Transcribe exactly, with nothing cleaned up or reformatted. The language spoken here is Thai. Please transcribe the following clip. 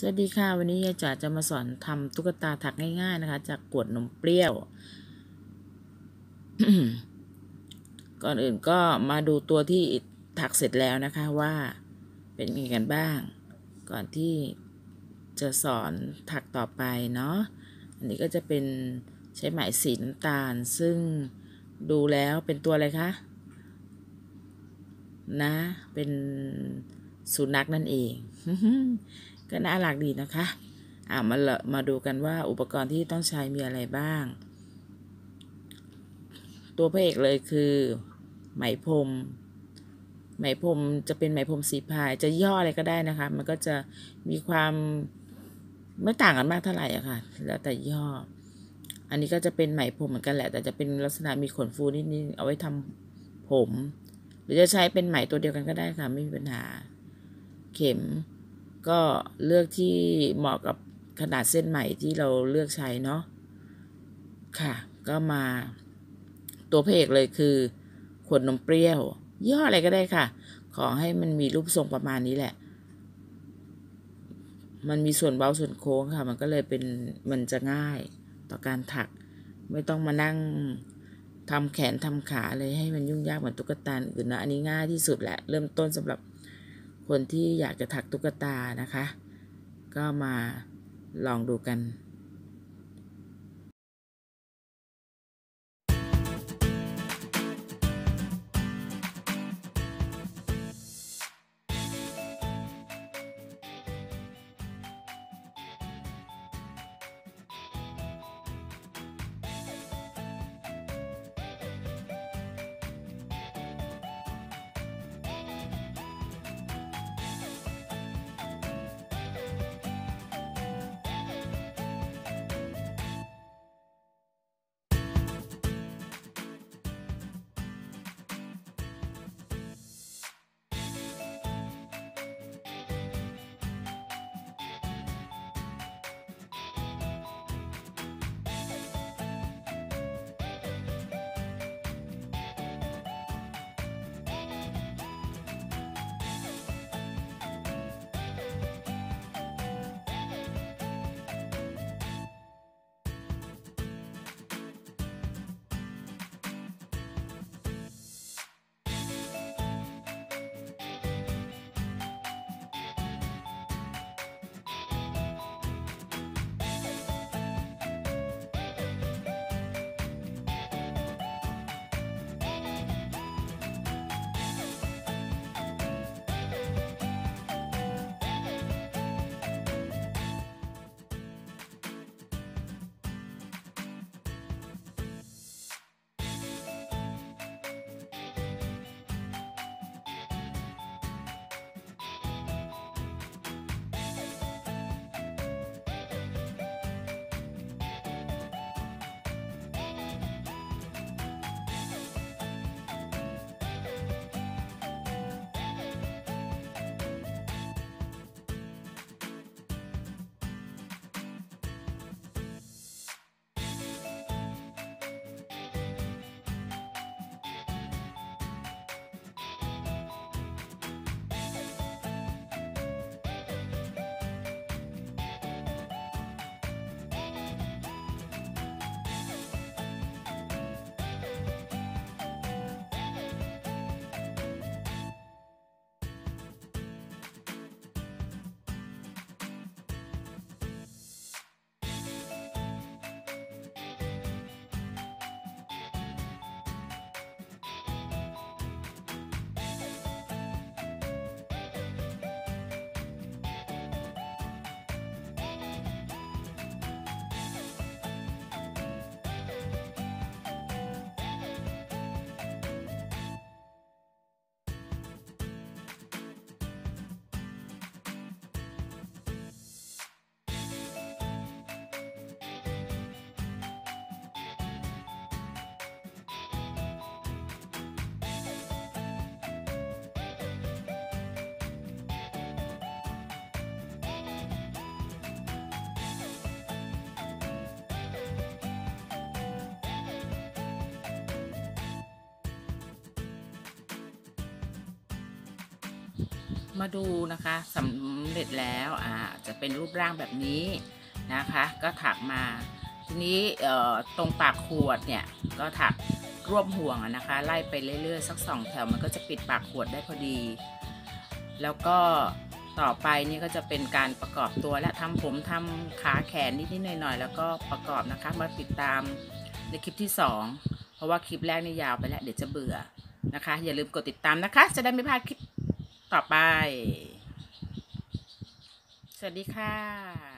สวัสดีค่ะวันนี้ยายจ๋าจะมาสอนทำตุ๊กตาถักง่ายๆนะคะจากขวดนมเปรี้ยว ก่อนอื่นก็มาดูตัวที่ถักเสร็จแล้วนะคะว่าเป็นยังไงกันบ้างก่อนที่จะสอนถักต่อไปเนาะอันนี้ก็จะเป็นใช้ไหมสีน้ำตาลซึ่งดูแล้วเป็นตัวอะไรคะนะเป็นสุนัขนั่นเอง ก็น่ารักดีนะคะอ่ะมามาดูกันว่าอุปกรณ์ที่ต้องใช้มีอะไรบ้างตัวพระเอกเลยคือไหมพรมไหมพรมจะเป็นไหมพรมสีพายจะย่ออะไรก็ได้นะคะมันก็จะมีความไม่ต่างกันมากเท่าไหร่อะค่ะแล้วแต่ย่ออันนี้ก็จะเป็นไหมพรมเหมือนกันแหละแต่จะเป็นลักษณะมีขนฟูนิดนึงเอาไว้ทำผมหรือจะใช้เป็นไหมตัวเดียวกันก็ได้ค่ะไม่มีปัญหาเข็มก็เลือกที่เหมาะกับขนาดเส้นไหมที่เราเลือกใช้เนาะค่ะก็มาตัวพระเอกเลยคือขวดนมเปรี้ยวย่ออะไรก็ได้ค่ะขอให้มันมีรูปทรงประมาณนี้แหละมันมีส่วนเว้าส่วนโค้งค่ะมันก็เลยเป็นมันจะง่ายต่อการถักไม่ต้องมานั่งทำแขนทำขาเลยให้มันยุ่งยากเหมือนตุ๊กตาอื่นนะอันนี้ง่ายที่สุดแหละเริ่มต้นสำหรับคนที่อยากจะถักตุ๊กตานะคะก็มาลองดูกัน มาดูนะคะสำเร็จแล้วอ่าจะเป็นรูปร่างแบบนี้นะคะก็ถักมาทีนี้ตรงปากขวดเนี่ยก็ถักรวบห่วงนะคะไล่ไปเรื่อยๆสักสองแถวมันก็จะปิดปากขวดได้พอดีแล้วก็ต่อไปนี่ก็จะเป็นการประกอบตัวและทำผมทำขาแขนนิดๆหน่อยๆแล้วก็ประกอบนะคะมาติดตามในคลิปที่สองเพราะว่าคลิปแรกนี่ยาวไปแล้วเดี๋ยวจะเบื่อนะคะอย่าลืมกดติดตามนะคะจะได้ไม่พลาดคลิปต่อไปสวัสดีค่ะ